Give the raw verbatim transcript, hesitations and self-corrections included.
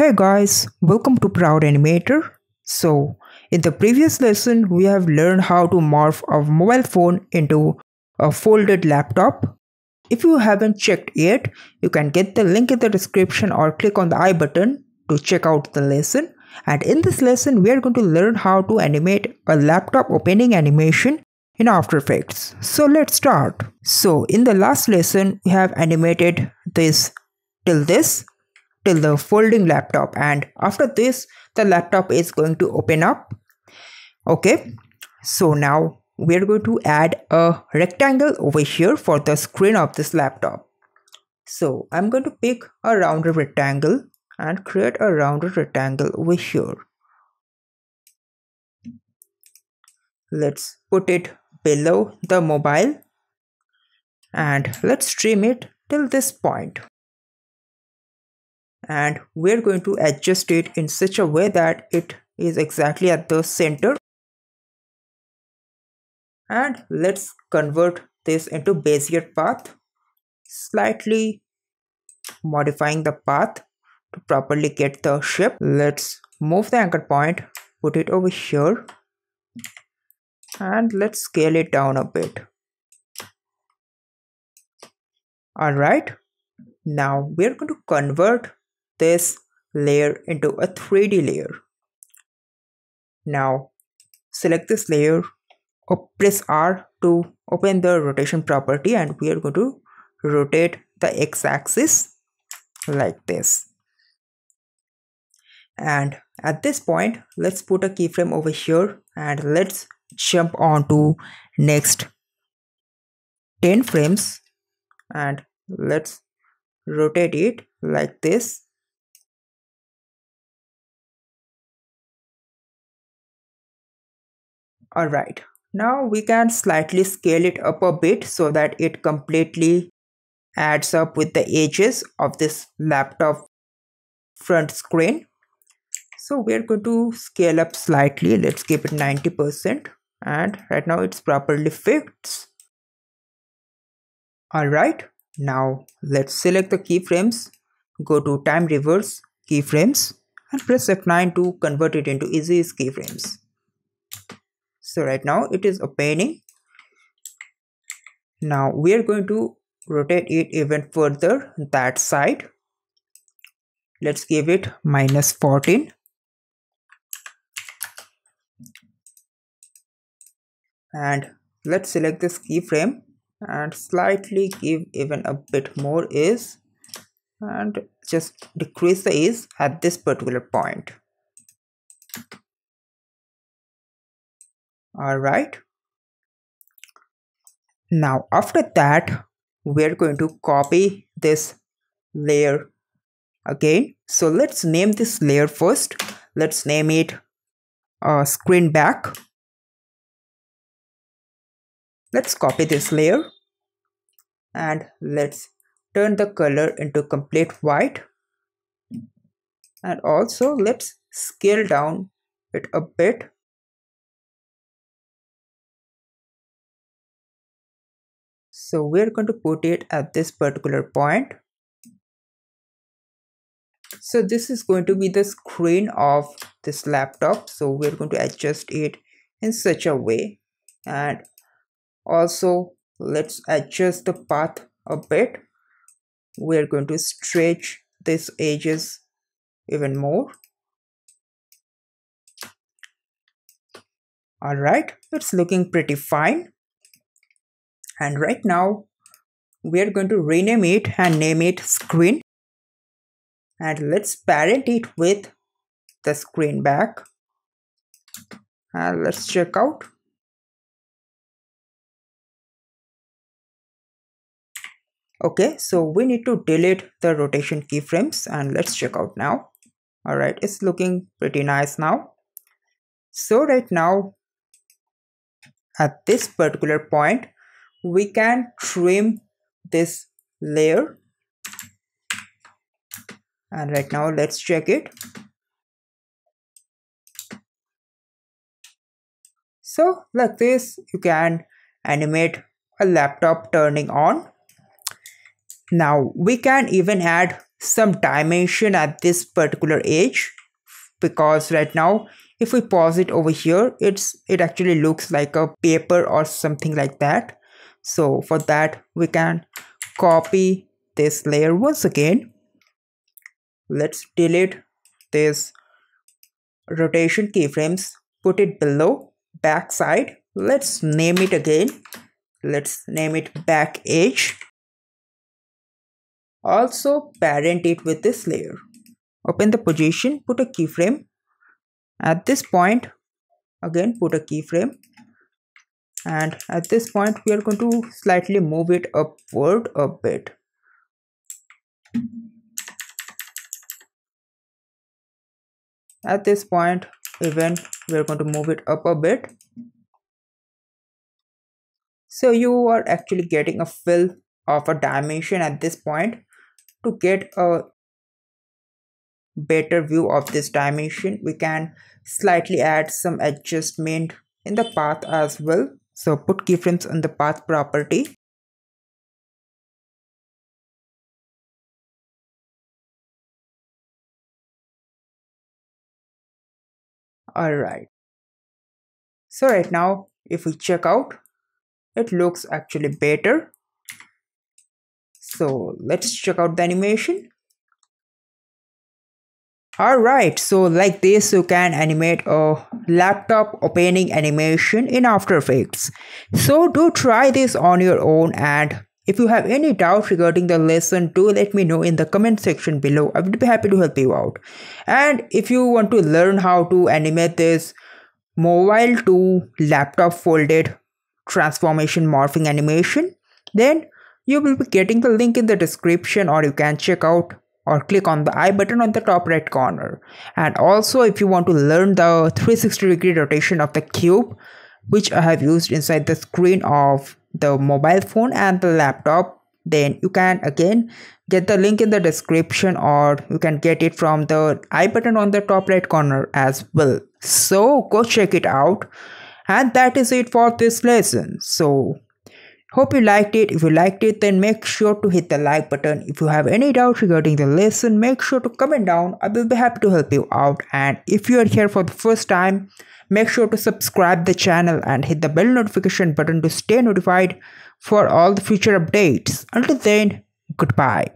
Hey guys, welcome to Proud Animator. So, in the previous lesson, we have learned how to morph a mobile phone into a folded laptop. If you haven't checked yet, you can get the link in the description or click on the I button to check out the lesson. And in this lesson, we are going to learn how to animate a laptop opening animation in After Effects. So let's start. So in the last lesson, we have animated this till this, till the folding laptop, and after this, the laptop is going to open up. Okay, so now we are going to add a rectangle over here for the screen of this laptop. So I'm going to pick a rounded rectangle and create a rounded rectangle over here. Let's put it below the mobile and let's trim it till this point. And we're going to adjust it in such a way that it is exactly at the center. And let's convert this into Bezier path, slightly modifying the path to properly get the shape. Let's move the anchor point, put it over here, and let's scale it down a bit. Alright, now we're going to convert this layer into a three D layer. Now select this layer, press R to open the rotation property, and we are going to rotate the x-axis like this. And at this point, let's put a keyframe over here and let's jump on to next ten frames and let's rotate it like this. Alright, now we can slightly scale it up a bit so that it completely adds up with the edges of this laptop front screen. So we're going to scale up slightly. Let's keep it ninety percent, and right now it's properly fixed. Alright, now let's select the keyframes, go to time reverse keyframes and press F nine to convert it into easy keyframes. So right now it is opening. Now we are going to rotate it even further that side. Let's give it minus fourteen. And let's select this keyframe and slightly give even a bit more ease and just decrease the ease at this particular point. Alright, now after that, we're going to copy this layer again. So let's name this layer first. Let's name it uh, screen back. Let's copy this layer and let's turn the color into complete white, and also let's scale down it a bit. So we're going to put it at this particular point. So this is going to be the screen of this laptop. So we're going to adjust it in such a way. And also let's adjust the path a bit. We're going to stretch these edges even more. Alright, it's looking pretty fine. And right now, we are going to rename it and name it screen. And let's parent it with the screen back. And let's check out. Okay, so we need to delete the rotation keyframes and let's check out now. Alright, it's looking pretty nice now. So right now, at this particular point, we can trim this layer, and right now let's check it. So like this, you can animate a laptop turning on. Now we can even add some dimension at this particular edge, because right now if we pause it over here, it's it actually looks like a paper or something like that. So for that, we can copy this layer once again. Let's delete this rotation keyframes, put it below backside. Let's name it again. Let's name it back edge. Also parent it with this layer. Open the position, put a keyframe. At this point, again put a keyframe. And at this point, we are going to slightly move it upward a bit. At this point, even we are going to move it up a bit. So you are actually getting a fill of a dimension at this point. To get a better view of this dimension, we can slightly add some adjustment in the path as well. So put keyframes on the path property. Alright. So right now, if we check out, it looks actually better. So let's check out the animation. Alright, so like this, you can animate a laptop opening animation in After Effects. So do try this on your own, and if you have any doubt regarding the lesson, do let me know in the comment section below. I would be happy to help you out. And if you want to learn how to animate this mobile to laptop folded transformation morphing animation, then you will be getting the link in the description, or you can check out or click on the I button on the top right corner. And also, if you want to learn the three sixty degree rotation of the cube, which I have used inside the screen of the mobile phone and the laptop, then you can again get the link in the description, or you can get it from the I button on the top right corner as well. So go check it out. And that is it for this lesson. So hope you liked it. If you liked it, then make sure to hit the like button. If you have any doubt regarding the lesson, make sure to comment down. I will be happy to help you out. And if you are here for the first time, make sure to subscribe the channel and hit the bell notification button to stay notified for all the future updates. Until then, goodbye.